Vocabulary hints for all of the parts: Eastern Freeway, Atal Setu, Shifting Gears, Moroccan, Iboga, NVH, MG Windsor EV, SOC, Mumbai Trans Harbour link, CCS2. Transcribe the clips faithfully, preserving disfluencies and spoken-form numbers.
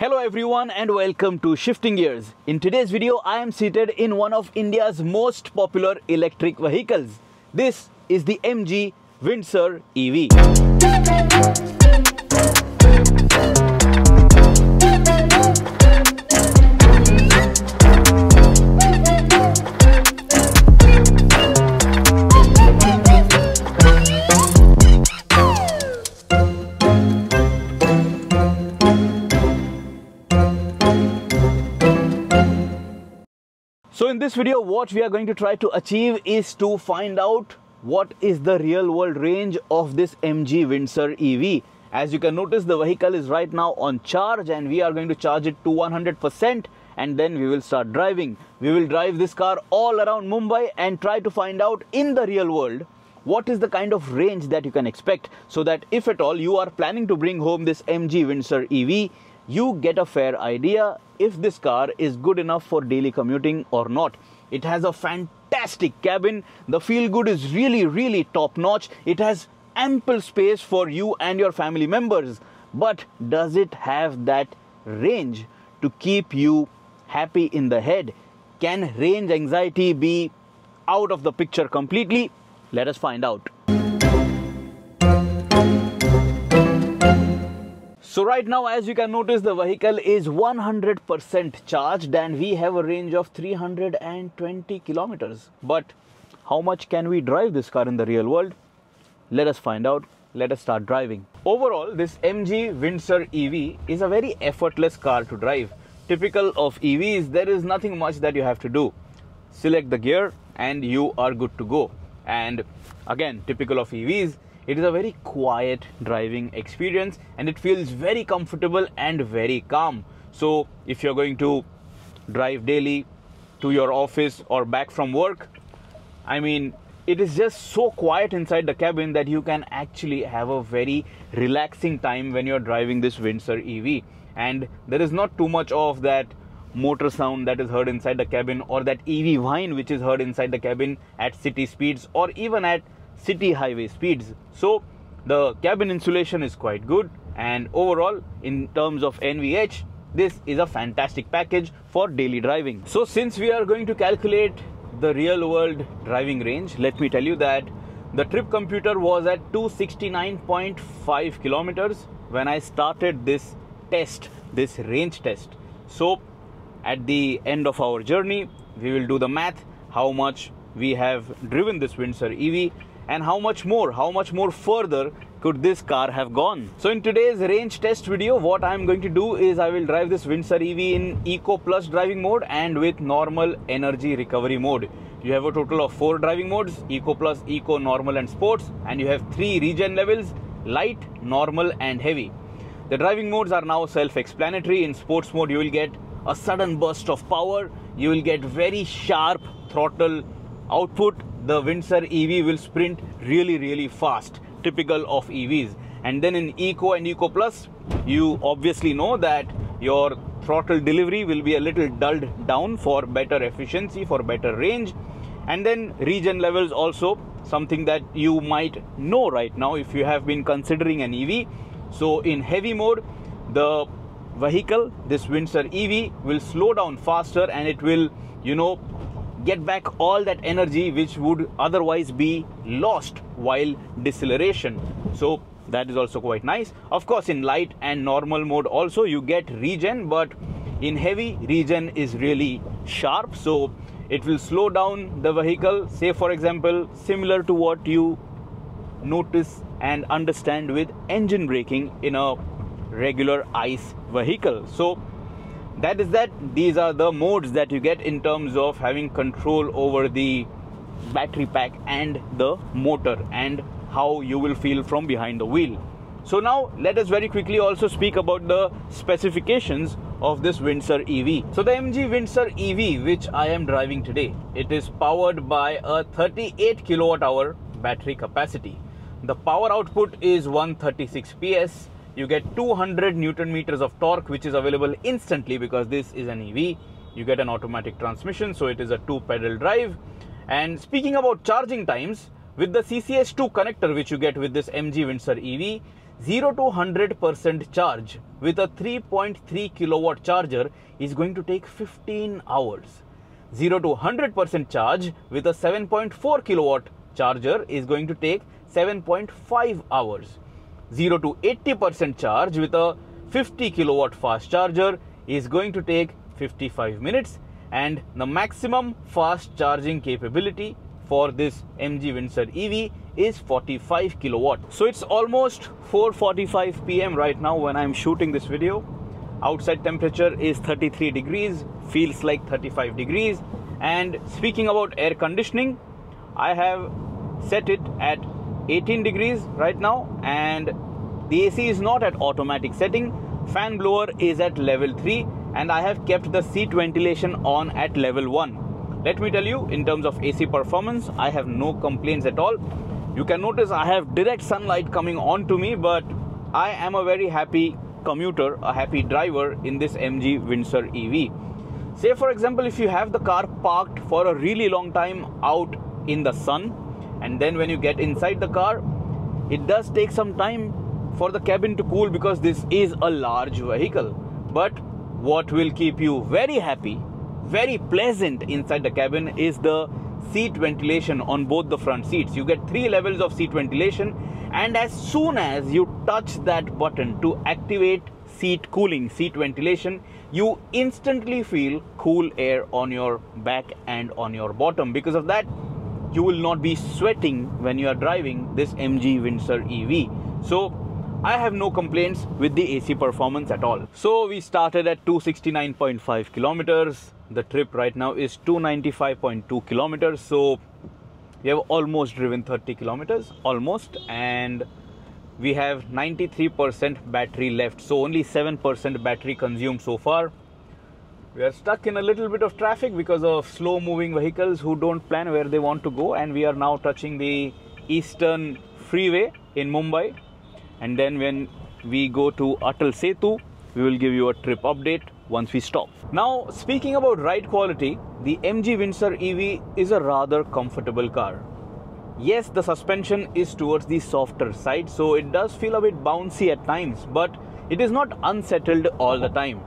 Hello everyone and welcome to Shifting Gears. In today's video, I am seated in one of India's most popular electric vehicles. This is the M G Windsor E V. So in this video, what we are going to try to achieve is to find out what is the real world range of this M G Windsor E V. As you can notice, the vehicle is right now on charge and we are going to charge it to one hundred percent and then we will start driving. We will drive this car all around Mumbai and try to find out in the real world what is the kind of range that you can expect, so that if at all you are planning to bring home this M G Windsor E V, you get a fair idea if this car is good enough for daily commuting or not. It has a fantastic cabin. The feel good is really, really top notch. It has ample space for you and your family members. But does it have that range to keep you happy in the head? Can range anxiety be out of the picture completely? Let us find out. So right now, as you can notice, the vehicle is one hundred percent charged and we have a range of three hundred twenty kilometers. But how much can we drive this car in the real world? Let us find out. Let us start driving. Overall, this M G Windsor E V is a very effortless car to drive. Typical of E Vs, there is nothing much that you have to do. Select the gear and you are good to go. And again, typical of E Vs, it is a very quiet driving experience and it feels very comfortable and very calm. So if you're going to drive daily to your office or back from work, I mean, it is just so quiet inside the cabin that you can actually have a very relaxing time when you're driving this Windsor E V. And there is not too much of that motor sound that is heard inside the cabin or that E V whine which is heard inside the cabin at city speeds or even at city highway speeds. So the cabin insulation is quite good, and overall in terms of N V H, this is a fantastic package for daily driving. So since we are going to calculate the real world driving range, let me tell you that the trip computer was at two sixty-nine point five kilometers when I started this test, this range test. So at the end of our journey, we will do the math, how much we have driven this Windsor E V. And how much more, how much more further could this car have gone? So in today's range test video, what I'm going to do is I will drive this Windsor E V in Eco Plus driving mode and with normal energy recovery mode. You have a total of four driving modes: Eco Plus, Eco, Normal and Sports. And you have three regen levels: Light, Normal and Heavy. The driving modes are now self-explanatory. In Sports mode, you will get a sudden burst of power. You will get very sharp throttle output. The Windsor E V will sprint really, really fast, typical of E Vs. And then in Eco and Eco Plus, you obviously know that your throttle delivery will be a little dulled down for better efficiency, for better range. And then regen levels also, something that you might know right now if you have been considering an E V. So in heavy mode, the vehicle, this Windsor E V, will slow down faster and it will, you know, get back all that energy which would otherwise be lost while deceleration. So that is also quite nice. Of course, in light and normal mode also you get regen, but in heavy, regen is really sharp, so it will slow down the vehicle, say for example similar to what you notice and understand with engine braking in a regular ICE vehicle. So that is that. These are the modes that you get in terms of having control over the battery pack and the motor and how you will feel from behind the wheel. So now let us very quickly also speak about the specifications of this Windsor E V. So the M G Windsor E V, which I am driving today, it is powered by a thirty-eight kilowatt hour battery capacity. The power output is one hundred thirty-six P S. You get two hundred newton meters of torque, which is available instantly because this is an E V. You get an automatic transmission, so it is a two pedal drive. And speaking about charging times, with the C C S two connector which you get with this M G Windsor E V, zero to one hundred percent charge with a three point three kilowatt charger is going to take fifteen hours. zero to one hundred percent charge with a seven point four kilowatt charger is going to take seven point five hours. zero to eighty percent charge with a fifty kilowatt fast charger is going to take fifty-five minutes, and the maximum fast charging capability for this M G Windsor E V is forty-five kilowatt. So it's almost four forty-five p m right now when I'm shooting this video. Outside temperature is thirty-three degrees, feels like thirty-five degrees. And speaking about air conditioning, I have set it at eighteen degrees right now, and the A C is not at automatic setting. Fan blower is at level three, and I have kept the seat ventilation on at level one. Let me tell you, in terms of A C performance, I have no complaints at all. You can notice I have direct sunlight coming on to me, but I am a very happy commuter, a happy driver in this M G Windsor E V. Say for example, if you have the car parked for a really long time out in the sun, and then when you get inside the car, it does take some time for the cabin to cool because this is a large vehicle. But what will keep you very happy, very pleasant inside the cabin is the seat ventilation on both the front seats. You get three levels of seat ventilation, and as soon as you touch that button to activate seat cooling, seat ventilation, you instantly feel cool air on your back and on your bottom. Because of that, you will not be sweating when you are driving this M G Windsor E V. So I have no complaints with the A C performance at all. So we started at two sixty-nine point five kilometers. The trip right now is two ninety-five point two kilometers. So we have almost driven thirty kilometers, almost, and we have ninety-three percent battery left. So only seven percent battery consumed so far. We are stuck in a little bit of traffic because of slow moving vehicles who don't plan where they want to go, and we are now touching the Eastern Freeway in Mumbai. And then when we go to Atal Setu, we will give you a trip update once we stop. Now, speaking about ride quality, the M G Windsor E V is a rather comfortable car. Yes, the suspension is towards the softer side, so it does feel a bit bouncy at times, but it is not unsettled all the time.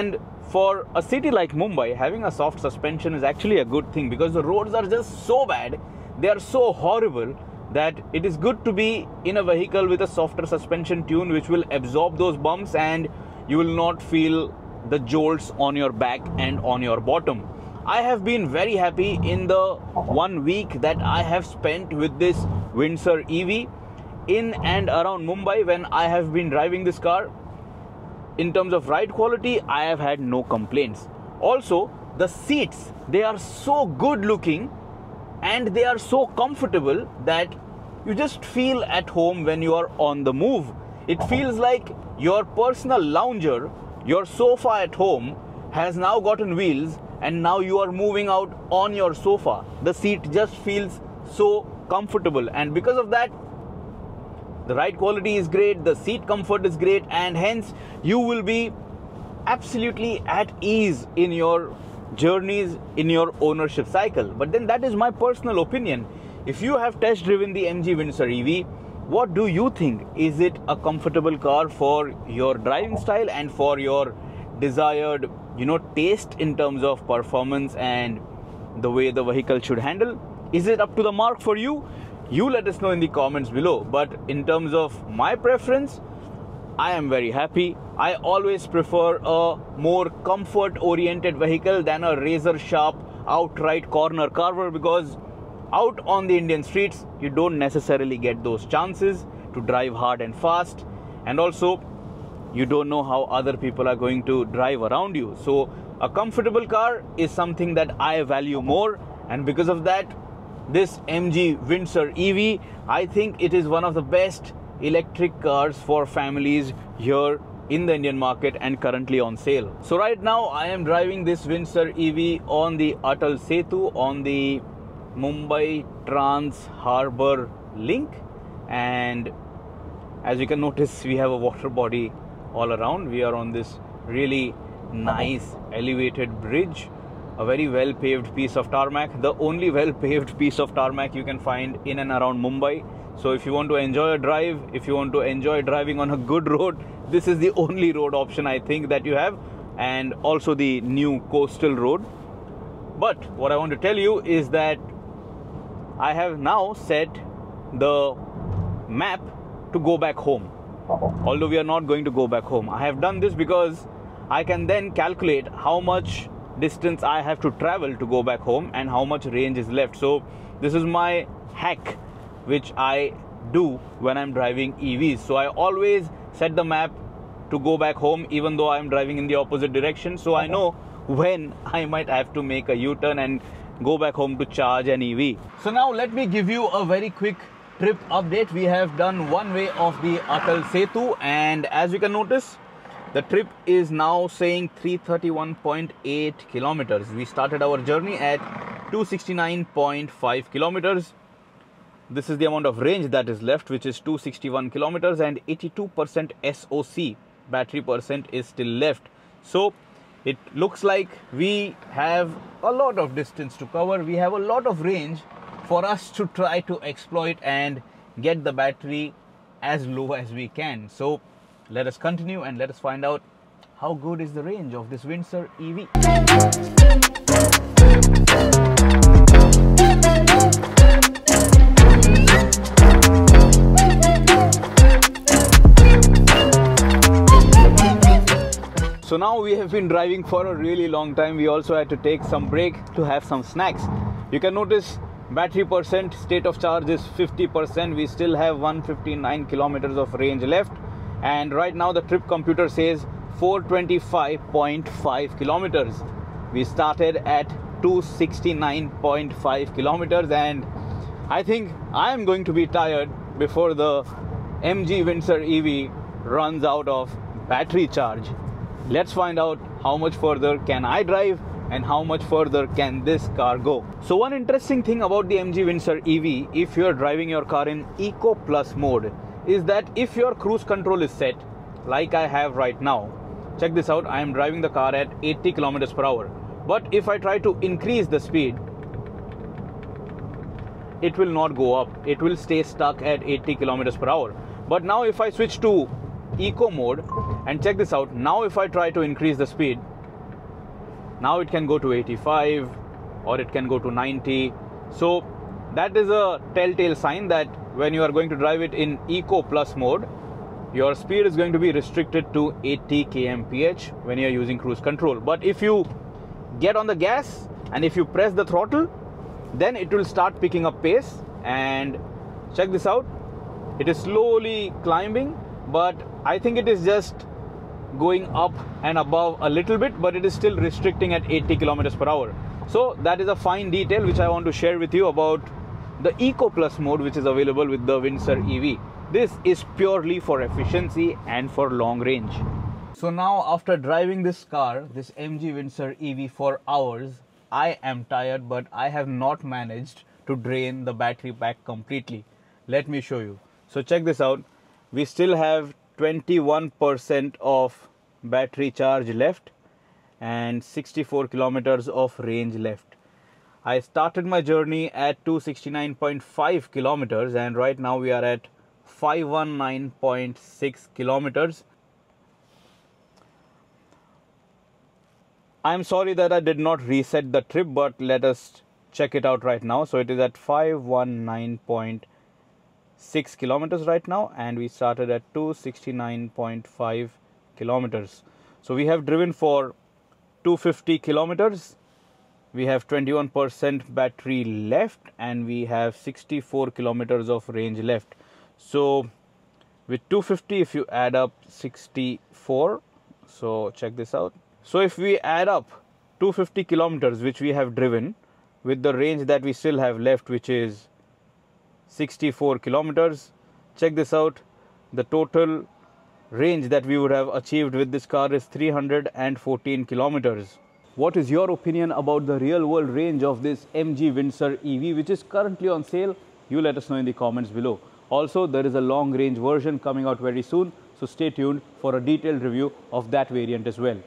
And for a city like Mumbai, having a soft suspension is actually a good thing, because the roads are just so bad, they are so horrible, that it is good to be in a vehicle with a softer suspension tune, which will absorb those bumps and you will not feel the jolts on your back and on your bottom. I have been very happy in the one week that I have spent with this Windsor E V in and around Mumbai when I have been driving this car. In terms of ride quality, I have had no complaints. Also, the seats, they are so good looking and they are so comfortable that you just feel at home when you are on the move. It feels like your personal lounger, your sofa at home, has now gotten wheels, and now you are moving out on your sofa. The seat just feels so comfortable, and because of that, the ride quality is great, the seat comfort is great, and hence you will be absolutely at ease in your journeys, in your ownership cycle. But then that is my personal opinion. If you have test driven the M G Windsor E V, what do you think? Is it a comfortable car for your driving style and for your desired, you know, taste in terms of performance and the way the vehicle should handle? Is it up to the mark for you? You let us know in the comments below. But in terms of my preference, I am very happy. I always prefer a more comfort oriented vehicle than a razor sharp outright corner carver, because out on the Indian streets you don't necessarily get those chances to drive hard and fast, and also you don't know how other people are going to drive around you. So a comfortable car is something that I value more, and because of that, this M G Windsor E V, I think it is one of the best electric cars for families here in the Indian market and currently on sale. So right now I am driving this Windsor E V on the Atal Setu on the Mumbai Trans Harbour link, and as you can notice, we have a water body all around. We are on this really nice elevated bridge, a very well paved piece of tarmac, the only well paved piece of tarmac you can find in and around Mumbai. So if you want to enjoy a drive, if you want to enjoy driving on a good road, this is the only road option I think that you have, and also the new coastal road. But what I want to tell you is that I have now set the map to go back home, although we are not going to go back home. I have done this because I can then calculate how much distance I have to travel to go back home and how much range is left. So this is my hack which I do when I'm driving E Vs. So I always set the map to go back home even though I'm driving in the opposite direction, so I know when I might have to make a U-turn and go back home to charge an E V. So now let me give you a very quick trip update. We have done one way of the Atal Setu, and as you can notice, the trip is now saying three thirty-one point eight kilometers. We started our journey at two sixty-nine point five kilometers. This is the amount of range that is left, which is two sixty-one kilometers, and eighty-two percent S O C battery percent is still left. So it looks like we have a lot of distance to cover. We have a lot of range for us to try to exploit and get the battery as low as we can. So let us continue and let us find out how good is the range of this Windsor E V. So now we have been driving for a really long time. We also had to take some break to have some snacks. You can notice battery percent, state of charge is fifty percent. We still have one fifty-nine kilometers of range left. And right now the trip computer says four twenty-five point five kilometers. We started at two sixty-nine point five kilometers, and I think I am going to be tired before the M G Windsor E V runs out of battery charge. Let's find out how much further can I drive and how much further can this car go. So one interesting thing about the M G Windsor E V, if you're driving your car in Eco Plus mode, is that if your cruise control is set, like I have right now, check this out, I am driving the car at eighty kilometers per hour. But if I try to increase the speed, it will not go up. It will stay stuck at eighty kilometers per hour. But now if I switch to Eco mode, and check this out, now if I try to increase the speed, now it can go to eighty-five or it can go to ninety. So that is a telltale sign that when you are going to drive it in Eco Plus mode, your speed is going to be restricted to eighty kilometers per hour when you are using cruise control. But if you get on the gas and if you press the throttle, then it will start picking up pace. And check this out, it is slowly climbing, but I think it is just going up and above a little bit, but it is still restricting at eighty kilometers per hour. So that is a fine detail which I want to share with you about the Eco Plus mode which is available with the Windsor E V. This is purely for efficiency and for long range. So now after driving this car, this M G Windsor E V, for hours, I am tired, but I have not managed to drain the battery pack completely. Let me show you. So check this out. We still have twenty-one percent of battery charge left and sixty-four kilometers of range left. I started my journey at two sixty-nine point five kilometers, and right now we are at five nineteen point six kilometers. I'm sorry that I did not reset the trip, but let us check it out right now. So it is at five nineteen point six kilometers right now, and we started at two sixty-nine point five kilometers. So we have driven for two fifty kilometers. We have twenty-one percent battery left and we have sixty-four kilometers of range left. So with two fifty, if you add up sixty-four, so check this out. So if we add up two hundred fifty kilometers which we have driven with the range that we still have left, which is sixty-four kilometers, check this out, the total range that we would have achieved with this car is three hundred fourteen kilometers. What is your opinion about the real world range of this M G Windsor E V, which is currently on sale? You let us know in the comments below. Also, there is a long range version coming out very soon, so stay tuned for a detailed review of that variant as well.